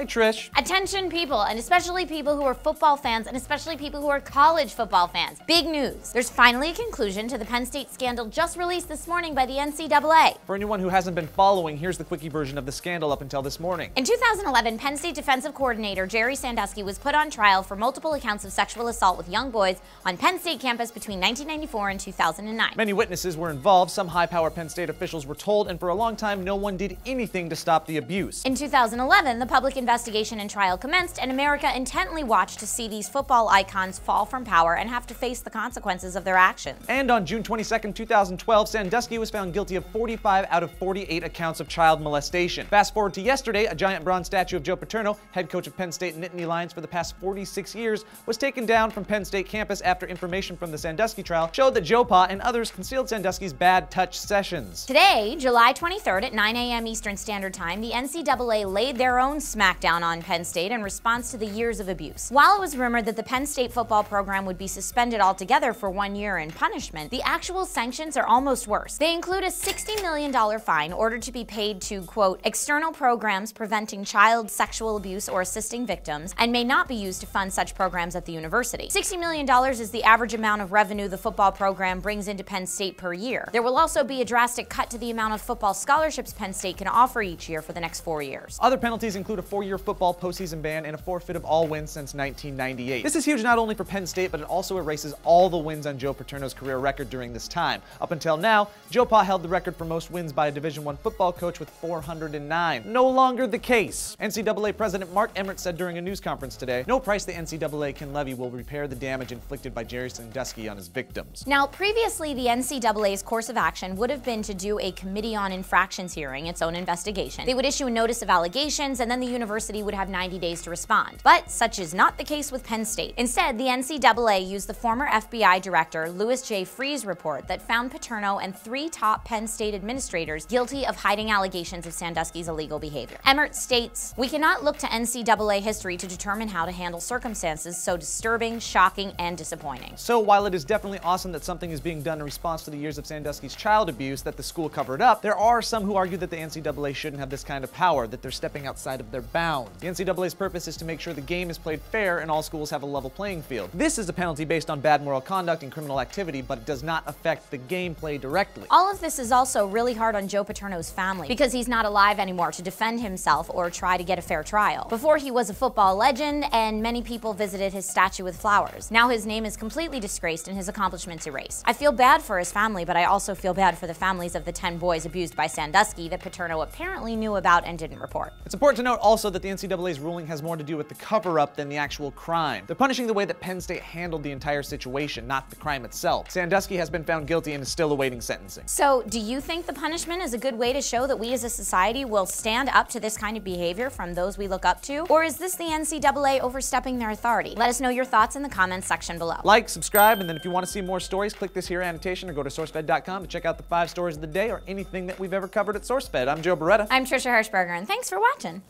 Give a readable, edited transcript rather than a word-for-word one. Hey, Trish. Attention people, and especially people who are football fans, and especially people who are college football fans. Big news. There's finally a conclusion to the Penn State scandal just released this morning by the NCAA. For anyone who hasn't been following, here's the quickie version of the scandal up until this morning. In 2011, Penn State defensive coordinator Jerry Sandusky was put on trial for multiple accounts of sexual assault with young boys on Penn State campus between 1994 and 2009. Many witnesses were involved, some high-power Penn State officials were told, and for a long time, no one did anything to stop the abuse. In 2011, the public investigation and trial commenced, and America intently watched to see these football icons fall from power and have to face the consequences of their actions. And on June 22, 2012, Sandusky was found guilty of 45 out of 48 accounts of child molestation. Fast forward to yesterday, a giant bronze statue of Joe Paterno, head coach of Penn State Nittany Lions for the past 46 years, was taken down from Penn State campus after information from the Sandusky trial showed that Joe Pa and others concealed Sandusky's bad touch sessions. Today, July 23rd at 9 a.m. Eastern Standard Time, the NCAA laid their own smackdown on Penn State in response to the years of abuse. While it was rumored that the Penn State football program would be suspended altogether for 1 year in punishment, the actual sanctions are almost worse. They include a $60 million fine ordered to be paid to, quote, external programs preventing child sexual abuse or assisting victims, and may not be used to fund such programs at the university. $60 million is the average amount of revenue the football program brings into Penn State per year. There will also be a drastic cut to the amount of football scholarships Penn State can offer each year for the next 4 years. Other penalties include a 4-year football postseason ban and a forfeit of all wins since 1998. This is huge not only for Penn State, but it also erases all the wins on Joe Paterno's career record during this time. Up until now, Joe Pa held the record for most wins by a Division I football coach with 409. No longer the case. NCAA President Mark Emmert said during a news conference today, no price the NCAA can levy will repair the damage inflicted by Jerry Sandusky on his victims. Now, previously, the NCAA's course of action would have been to do a Committee on Infractions hearing, its own investigation. They would issue a notice of allegations, and then the university would have 90 days to respond. But such is not the case with Penn State. Instead, the NCAA used the former FBI director Louis J. Freeh's report that found Paterno and 3 top Penn State administrators guilty of hiding allegations of Sandusky's illegal behavior. Emmert states, "We cannot look to NCAA history to determine how to handle circumstances so disturbing, shocking, and disappointing." So while it is definitely awesome that something is being done in response to the years of Sandusky's child abuse that the school covered up, there are some who argue that the NCAA shouldn't have this kind of power, that they're stepping outside of their bounds. The NCAA's purpose is to make sure the game is played fair and all schools have a level playing field. This is a penalty based on bad moral conduct and criminal activity, but it does not affect the gameplay directly. All of this is also really hard on Joe Paterno's family, because he's not alive anymore to defend himself or try to get a fair trial. Before, he was a football legend, and many people visited his statue with flowers. Now his name is completely disgraced and his accomplishments erased. I feel bad for his family, but I also feel bad for the families of the 10 boys abused by Sandusky that Paterno apparently knew about and didn't report. It's important to note also that the NCAA's ruling has more to do with the cover-up than the actual crime. They're punishing the way that Penn State handled the entire situation, not the crime itself. Sandusky has been found guilty and is still awaiting sentencing. So, do you think the punishment is a good way to show that we as a society will stand up to this kind of behavior from those we look up to? Or is this the NCAA overstepping their authority? Let us know your thoughts in the comments section below. Like, subscribe, and then if you want to see more stories, click this here annotation or go to SourceFed.com to check out the 5 stories of the day or anything that we've ever covered at SourceFed. I'm Joe Beretta. I'm Trisha Hershberger, and thanks for watching.